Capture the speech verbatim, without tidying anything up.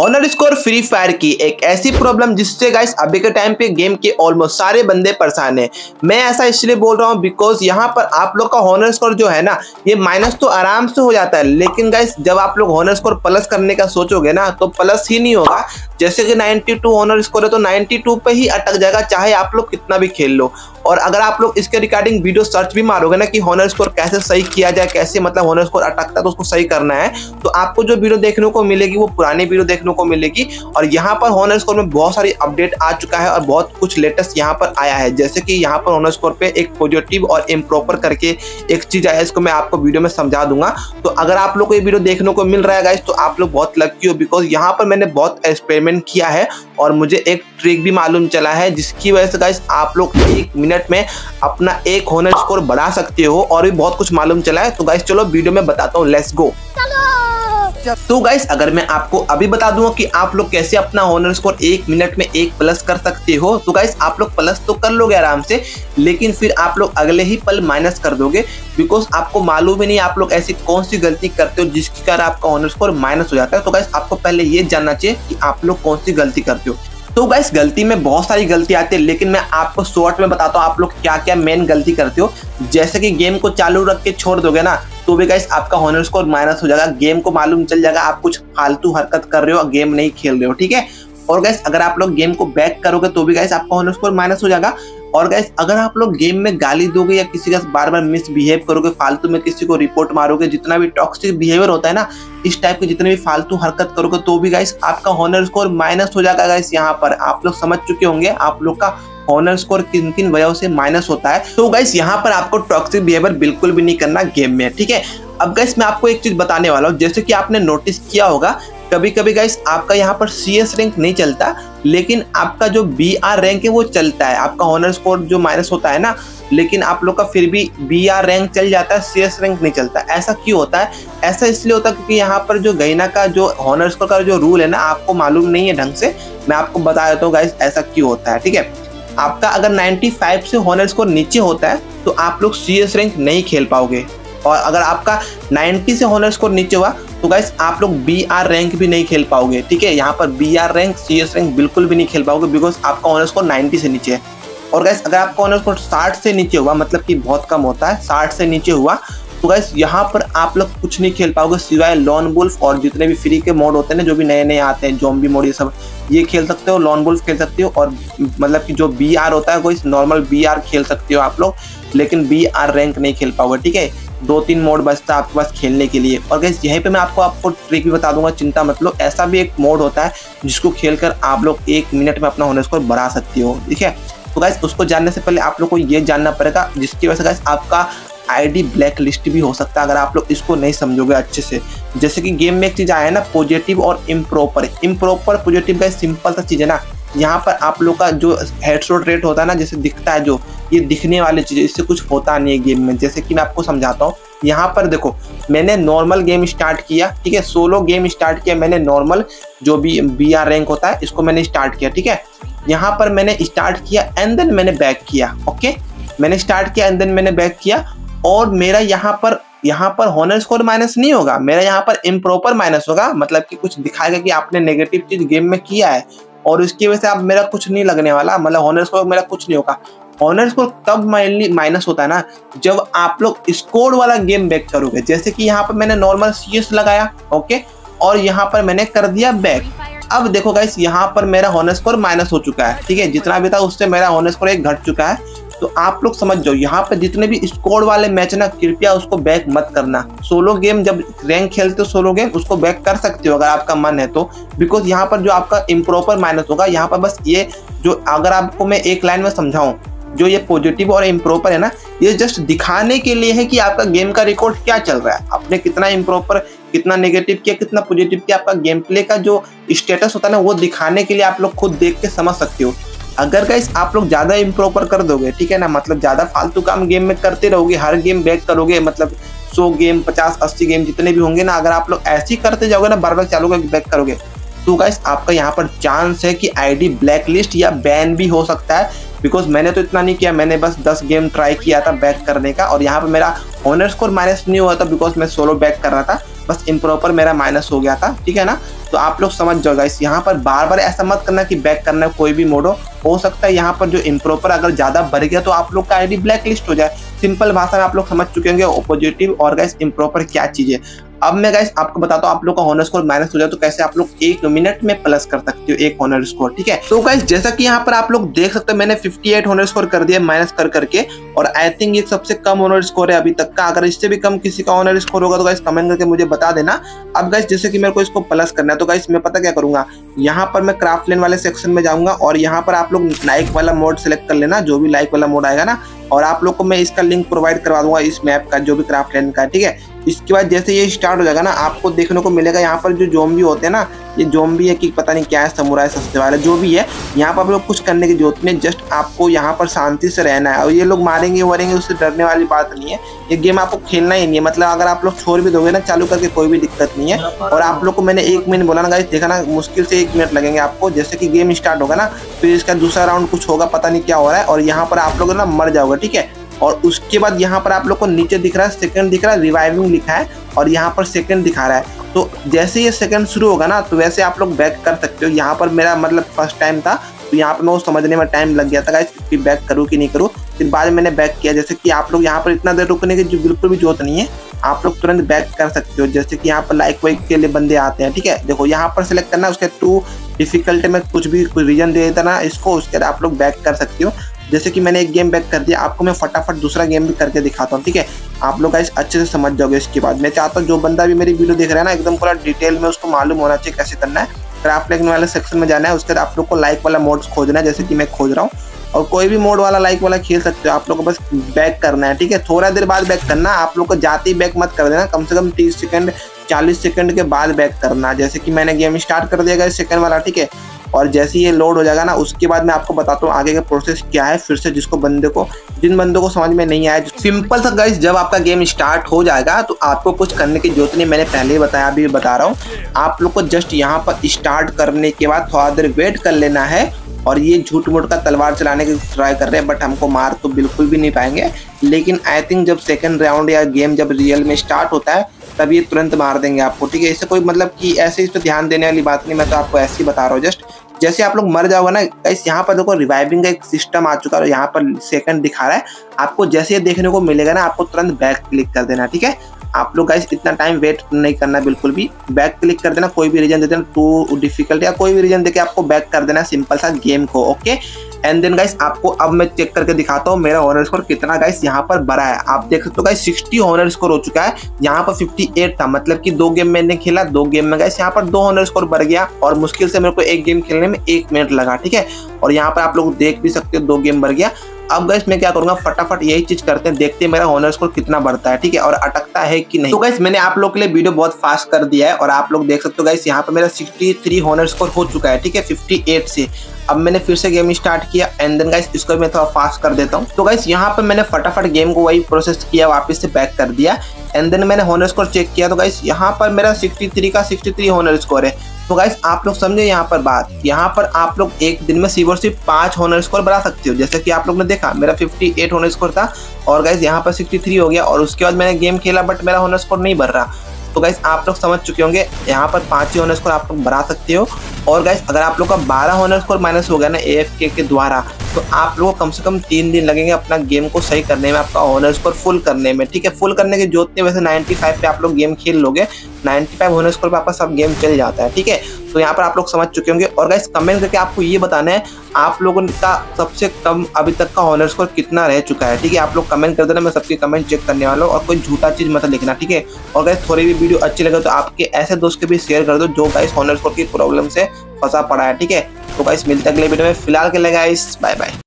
Honour score free fire की एक ऐसी प्रॉब्लम जिससे गाइस अभी के टाइम पे गेम के ऑलमोस्ट सारे बंदे परेशान हैं। मैं ऐसा इसलिए बोल रहा हूँ बिकॉज यहाँ पर आप लोग का ऑनर स्कोर जो है ना ये माइनस तो आराम से हो जाता है, लेकिन गाइस जब आप लोग ऑनर स्कोर प्लस करने का सोचोगे ना तो प्लस ही नहीं होगा। जैसे कि नाइन्टी टू ऑनर स्कोर है तो नाइन्टी टू पे ही अटक जाएगा, चाहे आप लोग कितना भी खेल लो। और अगर आप लोग इसके रिगार्डिंग वीडियो सर्च भी मारोगे ना कि ऑनर स्कोर कैसे सही किया जाए, कैसे मतलब ऑनर स्कोर अटकता है तो उसको सही करना है, तो आपको जो वीडियो देखने को मिलेगी वो पुरानी वीडियो देखने को मिलेगी। और यहाँ पर ऑनर स्कोर में बहुत सारी अपडेट आ चुका है और बहुत कुछ लेटेस्ट यहाँ पर आया है। जैसे कि यहाँ पर ऑनर स्कोर पे एक पॉजिटिव और इम्प्रॉपर करके एक चीज आया, इसको मैं आपको वीडियो में समझा दूंगा। तो अगर आप लोग को ये वीडियो देखने को मिल रहा है गाइस तो आप लोग बहुत लकी हो, बिकॉज यहाँ पर मैंने बहुत एक्सपेरिमेंट किया है और मुझे एक ट्रिक भी मालूम चला है जिसकी वजह से गाइस आप लोग एक मिनट में अपना एक ऑनर स्कोर बढ़ा सकते हो और भी बहुत कुछ मालूम चला है। तो गाइस चलो वीडियो में बताता हूँ, लेट्स गो। तो गाइस अगर मैं आपको अभी बता दूंगा कि आप लोग कैसे अपना ऑनर स्कोर एक मिनट में एक प्लस कर सकते हो तो गाइस आप लोग प्लस तो कर लोगे आराम से, लेकिन फिर आप लोग अगले ही पल माइनस कर दोगे, बिकॉज आपको मालूम ही नहीं आप लोग ऐसी कौन सी गलती करते हो जिसके कारण आपका ऑनर स्कोर माइनस हो जाता है। तो गाइस आपको पहले ये जानना चाहिए कि आप लोग कौन सी गलती करते हो। तो गाइस गलती में बहुत सारी गलती आती है, लेकिन मैं आपको शॉर्ट में बताता हूँ आप लोग क्या क्या मेन गलती करते हो। जैसे कि गेम को चालू रख के छोड़ दोगे ना तो भी गाइस आपका ऑनर स्कोर माइनस हो जाएगा, गेम को मालूम चल जाएगा आप कुछ फालतू हरकत कर रहे हो और गेम नहीं खेल रहे हो, ठीक है। और गाइस अगर आप लोग गेम को बैक करोगे तो भी गाइस आपका ऑनर स्कोर माइनस हो जाएगा। और गाइस अगर आप लोग गेम में गाली दोगे या किसी का बार बार मिसबिहेव करोगे, फालतू में किसी को रिपोर्ट मारोगे, जितना भी टॉक्सिक बिहेवियर होता है ना इस टाइप के जितने भी फालतू हरकत करोगे तो भी गाइस आपका ऑनर स्कोर माइनस हो जाएगा। गाइस यहाँ पर आप लोग समझ चुके होंगे आप लोग का ऑनर स्कोर किन किन वजहों से माइनस होता है। तो गाइस यहाँ पर आपको टॉक्सिक बिहेवियर बिल्कुल भी नहीं करना गेम में, ठीक है। अब गाइस मैं आपको एक चीज बताने वाला हूँ, जैसे कि आपने नोटिस किया होगा कभी कभी गाइस आपका यहाँ पर सीएस रैंक नहीं चलता, लेकिन आपका जो बीआर रैंक है वो चलता है। आपका ऑनर स्कोर जो माइनस होता है ना, लेकिन आप लोग का फिर भी बीआर रैंक चल जाता है, सीएस रैंक नहीं चलता। ऐसा क्यों होता है? ऐसा इसलिए होता है क्योंकि यहाँ पर जो गैना का जो ऑनर स्कोर का जो रूल है ना आपको मालूम नहीं है ढंग से। मैं आपको बता देता हूँ गाइस ऐसा क्यों होता है, ठीक है। आपका अगर नाइन्टी फाइव से ऑनर स्कोर नीचे होता है तो आप लोग सीएस रैंक नहीं खेल पाओगे, और अगर आपका नाइन्टी से ऑनर स्कोर नीचे हुआ तो गाइस आप लोग बीआर रैंक भी नहीं खेल पाओगे, ठीक है। यहाँ पर बीआर रैंक सीएस रैंक बिल्कुल भी नहीं खेल पाओगे बिकॉज आपका ऑनर स्कोर नाइन्टी से नीचे है। और गाइस अगर आपका ऑनर स्कोर साठ से नीचे हुआ, मतलब कि बहुत कम होता है, साठ से नीचे हुआ तो गाइस यहाँ पर आप लोग कुछ नहीं खेल पाओगे सिवाय लॉन वुल्फ और जितने भी फ्री के मोड होते हैं ना, जो भी नए नए आते हैं, जॉम्बी मोड ये सब, ये खेल सकते हो, लॉन वुल्फ खेल सकते हो। और मतलब कि जो बीआर होता है कोई नॉर्मल बीआर खेल सकते हो आप लोग, लेकिन बीआर रैंक नहीं खेल पाओगे, ठीक है। दो तीन मोड बचता है आपके पास खेलने के लिए। और गाइस यहीं पे मैं आपको आपको ट्रिक भी बता दूंगा, चिंता मतलब ऐसा भी एक मोड होता है जिसको खेलकर आप लोग एक मिनट में अपना ऑनर स्कोर बढ़ा सकते हो, ठीक है। तो गाइस उसको जानने से पहले आप लोग को ये जानना पड़ेगा, जिसकी वजह से गाइस आपका आईडी ब्लैक लिस्ट भी हो सकता है अगर आप लोग इसको नहीं समझोगे अच्छे से। जैसे कि गेम में एक चीज़ आया है ना पॉजिटिव और इम्प्रॉपर। इम्प्रॉपर पॉजिटिव का सिंपल सा चीज़ है ना, यहाँ पर आप लोग का जो हेडशॉट रेट होता है ना, जैसे दिखता है जो ये दिखने वाली चीज़, इससे कुछ होता नहीं है गेम में। जैसे कि मैं आपको समझाता हूँ, यहाँ पर देखो मैंने नॉर्मल गेम स्टार्ट किया, ठीक है, सोलो गेम स्टार्ट किया मैंने, नॉर्मल जो भी बी आर रैंक होता है इसको मैंने स्टार्ट किया, ठीक है। यहाँ पर मैंने स्टार्ट किया एंड देन मैंने बैक किया, ओके, मैंने स्टार्ट किया एंड देन मैंने बैक किया। और मेरा यहाँ पर यहाँ पर ऑनर स्कोर माइनस नहीं होगा, मेरा यहाँ पर इम्प्रॉपर माइनस होगा, मतलब कि कुछ दिखाएगा कि आपने नेगेटिव चीज़ गेम में किया है और उसकी वजह से आप मेरा कुछ नहीं लगने वाला, मतलब ऑनर स्कोर मेरा कुछ नहीं होगा। ऑनर स्कोर तब माइनली माइनस होता है ना जब आप लोग स्कोर वाला गेम बैक करोगे। जैसे कि यहाँ पर मैंने नॉर्मल सीएस लगाया, ओके, और यहाँ पर मैंने कर दिया बैक। अब देखो गाइस यहाँ पर मेरा ऑनर स्कोर माइनस हो चुका है, ठीक है, जितना भी था उससे मेरा ऑनर स्कोर एक घट चुका है। तो आप लोग समझ जाओ यहाँ पर जितने भी स्कोर वाले मैच ना कृपया उसको बैक मत करना। सोलो गेम जब रैंक खेलते हो सोलो गेम उसको बैक कर सकते हो अगर आपका मन है तो, बिकॉज यहाँ पर जो आपका इम्प्रॉपर माइनस होगा यहाँ पर बस ये जो, अगर आपको मैं एक लाइन में समझाऊँ, जो ये पॉजिटिव और इम्प्रॉपर है ना ये जस्ट दिखाने के लिए है कि आपका गेम का रिकॉर्ड क्या चल रहा है, आपने कितना इम्प्रॉपर, कितना नेगेटिव किया, कितना पॉजिटिव किया, आपका गेम प्ले का जो स्टेटस होता है ना वो दिखाने के लिए आप लोग खुद देख के समझ सकते हो। अगर गाइस आप लोग ज़्यादा इम्प्रॉपर कर दोगे, ठीक है ना, मतलब ज़्यादा फालतू काम गेम में करते रहोगे, हर गेम बैक करोगे, मतलब सौ गेम, पचास, अस्सी गेम जितने भी होंगे ना, अगर आप लोग ऐसे ही करते जाओगे ना, बार बार चालू बैक करोगे तो गाइस आपका यहाँ पर चांस है कि आईडी ब्लैक लिस्ट या बैन भी हो सकता है। बिकॉज मैंने तो इतना नहीं किया, मैंने बस दस गेम ट्राई किया था बैक करने का और यहाँ पर मेरा ऑनर स्कोर माइनस नहीं हुआ था बिकॉज मैं सोलो बैक कर रहा था। बस इम्प्रॉपर मेरा माइनस हो गया था, ठीक है ना। तो आप लोग समझ जाओ गाइस, यहाँ पर बार बार ऐसा मत करना कि बैक करना है कोई भी मोड हो, हो सकता है यहाँ पर जो इम्प्रॉपर अगर ज़्यादा बढ़ गया तो आप लोग का आईडी ब्लैक लिस्ट हो जाए। सिंपल भाषा में आप लोग समझ चुके होंगे ऑपोजिटिव और गाइस इम्प्रॉपर क्या चीज़ है। अब मैं गाइस आपको बताता हूँ आप लोग का ऑनर स्कोर माइनस हो जाए तो कैसे आप लोग एक मिनट में प्लस कर सकते हो एक ऑनर स्कोर, ठीक है। तो गाइस जैसा कि यहाँ पर आप लोग देख सकते हो मैंने अट्ठावन ऑनर स्कोर कर दिया माइनस कर करके, और आई थिंक ये सबसे कम ऑनर स्कोर है अभी तक का। अगर इससे भी कम किसी का ऑनर स्कोर होगा तो गाइस कमेंट करके मुझे बता देना। अब गाइस जैसे कि मेरे को इसको प्लस करना है तो गाइस मैं पता क्या करूंगा, यहाँ पर मैं क्राफ्ट लेन वाले सेक्शन में जाऊंगा और यहाँ पर आप लोग लाइक वाला मोड सेलेक्ट कर लेना, जो भी लाइक वाला मोड आएगा ना, और आप लोग को मैं इसका लिंक प्रोवाइड करवा दूंगा इस मैप का जो भी क्राफ्ट लैंड का, ठीक है। इसके बाद जैसे ये स्टार्ट हो जाएगा ना आपको देखने को मिलेगा यहाँ पर जो ज़ॉम्बी होते हैं ना, ये ज़ॉम्बी है कि पता नहीं क्या है, समुराय सस्ते वाला जो भी है, यहाँ पर आप लोग कुछ करने की जरूरत नहीं, जस्ट आपको यहाँ पर शांति से रहना है। और ये लोग मारेंगे वरेंगे उससे डरने वाली बात नहीं है, ये गेम आपको खेलना ही नहीं है। मतलब अगर आप लोग छोड़ भी दोगे ना चालू करके कोई भी दिक्कत नहीं है। और आप लोग को मैंने एक मिनट बोला ना गाइस, देखा ना मुश्किल से एक मिनट लगेंगे आपको। जैसे कि गेम स्टार्ट होगा ना फिर इसका दूसरा राउंड कुछ होगा, पता नहीं क्या हो रहा है, और यहाँ पर आप लोग ना मर जाओगे, ठीक है। और उसके बाद यहाँ पर आप लोग को नीचे दिख रहा है सेकंड दिख रहा है, रिवाइविंग लिखा है और यहाँ पर सेकंड दिखा रहा है। तो जैसे ये सेकंड शुरू होगा ना तो वैसे आप लोग बैक कर सकते हो। यहाँ पर मेरा मतलब फर्स्ट टाइम था तो यहाँ पर मैं वो समझने में टाइम लग गया था गाइस कि बैक करूँ कि नहीं करूँ, फिर बाद में मैंने बैक किया। जैसे कि आप लोग यहाँ पर इतना देर रुकने की जो बिल्कुल भी जरूरत नहीं है, आप लोग तुरंत बैक कर सकते हो। जैसे कि यहाँ पर लाइक वाइक के लिए बंदे आते हैं, ठीक है। देखो यहाँ पर सेलेक्ट करना, उसके टू डिफिकल्ट में कुछ भी कोई रीजन दे देता ना इसको, उसके बाद आप लोग बैक कर सकते हो। जैसे कि मैंने एक गेम बैक कर दिया, आपको मैं फटाफट दूसरा गेम भी करके दिखाता हूँ, ठीक है। आप लोग गाइस अच्छे से समझ जाओगे। इसके बाद मैं चाहता हूँ जो बंदा भी मेरी वीडियो देख रहा है ना एकदम पूरा डिटेल में उसको मालूम होना चाहिए कैसे करना है। क्राफ्ट लेन वाले सेक्शन में जाना है, उसके बाद आप लोग को लाइक वाला मोड खोजना है जैसे कि मैं खोज रहा हूँ, और कोई भी मोड वाला लाइक वाला खेल सकते हो। आप लोग को बस बैक करना है, ठीक है। थोड़ा देर बाद बैक करना, आप लोग को जाते ही बैक मत कर देना, कम से कम तीस सेकेंड चालीस सेकेंड के बाद बैक करना। जैसे कि मैंने गेम स्टार्ट कर दिया गाइस सेकंड वाला, ठीक है। और जैसे ये लोड हो जाएगा ना उसके बाद मैं आपको बताता हूँ आगे का प्रोसेस क्या है फिर से, जिसको बंदे को जिन बंदों को समझ में नहीं आया। सिंपल सा गाइस, जब आपका गेम स्टार्ट हो जाएगा तो आपको कुछ करने की जरूरत नहीं, मैंने पहले ही बताया अभी बता रहा हूँ। आप लोग को जस्ट यहाँ पर स्टार्ट करने के बाद थोड़ा देर वेट कर लेना है। और ये झूठ मूठ का तलवार चलाने की ट्राई कर रहे हैं बट हमको मार तो बिल्कुल भी नहीं पाएंगे, लेकिन आई थिंक जब सेकंड राउंड या गेम जब रियल में स्टार्ट होता है तब ये तुरंत मार देंगे आपको, ठीक है। इससे कोई मतलब कि ऐसे इस पर ध्यान देने वाली बात नहीं, मैं तो आपको ऐसे ही बता रहा हूँ। जस्ट जैसे आप लोग मर जाओगे ना गाइस, यहाँ पर देखो रिवाइविंग का एक सिस्टम आ चुका है, यहाँ पर सेकंड दिखा रहा है आपको। जैसे ये देखने को मिलेगा ना आपको तुरंत बैक क्लिक कर देना, ठीक है। आप लोग गाइस इतना टाइम वेट नहीं करना बिल्कुल भी, बैक क्लिक कर देना, कोई भी रीजन दे देना टू डिफिकल्ट या कोई भी रीजन देके आपको बैक कर देना सिंपल सा गेम को, ओके। एंड देन गाइस आपको अब मैं चेक करके दिखाता हूँ मेरा ऑनर स्कोर कितना गाइस यहाँ पर बढ़ा है। आप देख सकते हो गाइस साठ ऑनर स्कोर हो चुका है, यहाँ पर अट्ठावन था, मतलब कि दो गेम मैंने खेला, दो गेम में गाइस यहाँ पर दो ऑनर स्कोर बढ़ गया। और मुश्किल से मेरे को एक गेम खेलने में एक मिनट लगा, ठीक है। और यहाँ पर आप लोग देख भी सकते हो दो गेम बढ़ गया। अब गाइस मैं क्या करूंगा फटाफट यही चीज करते हैं, देखते हैं मेरा ऑनर स्कोर कितना बढ़ता है, ठीक है, और अटकता है कि नहीं। तो गाइस मैंने आप लोग के लिए वीडियो बहुत फास्ट कर दिया है और आप लोग देख सकते हो गाइस यहाँ पर मेरा तिरसठ ऑनर स्कोर हो चुका है, ठीक है, अट्ठावन से। अब मैंने फिर से गेम स्टार्ट किया एंड देन गाइस इसको मैं थोड़ा फास्ट कर देता हूँ। तो गाइस यहाँ पर मैंने फटाफट गेम को वही प्रोसेस किया, वापस से बैक कर दिया एंड देन मैंने ऑनर स्कोर चेक किया तो गाइस यहाँ पर मेरा तिरसठ का तिरसठ ऑनर स्कोर है। तो गाइस आप लोग समझे यहाँ पर बात, यहाँ पर आप लोग एक दिन में सिर्फ और सिर्फ पाँच ऑनर स्कोर बढ़ा सकते हो। जैसे कि आप लोग ने देखा मेरा अट्ठावन ऑनर स्कोर था और गाइस यहाँ पर तिरसठ हो गया, और उसके बाद मैंने गेम खेला बट मेरा ऑनर स्कोर नहीं बढ़ रहा। तो गाइस आप लोग समझ चुके होंगे यहाँ पर पाँच ही ऑनर स्कोर आप लोग बढ़ा सकते हो। और गाइस अगर आप लोग का बारह ऑनर स्कोर माइनस हो गया ना एएफके के द्वारा तो आप लोग को कम से कम तीन दिन लगेंगे अपना गेम को सही करने में, आपका ऑनर स्कोर फुल करने में, ठीक है। फुल करने की जरूरत नहीं, वैसे पचानवे पे आप लोग गेम खेल लोगे, पचानवे ऑनर स्कोर पर आपका सब गेम चल जाता है, ठीक है। तो यहाँ पर आप लोग समझ चुके होंगे। और गाइस कमेंट करके आपको ये बताना है आप लोगों का सबसे कम अभी तक का ऑनर स्कोर कितना रह चुका है, ठीक है। आप लोग कमेंट कर देना, मैं सबके कमेंट चेक करने वाला हूँ, और कोई झूठा चीज़ मत लिखना, ठीक है। और गाइस थोड़ी भी वीडियो अच्छी लगे तो आपके ऐसे दोस्त के भी शेयर कर दो जो गाइस ऑनर स्कोर की प्रॉब्लम से फंसा पड़ा है, ठीक है। तो गाइस मिलते अगले वीडियो में, फिलहाल के लिए गाइस बाय बाय।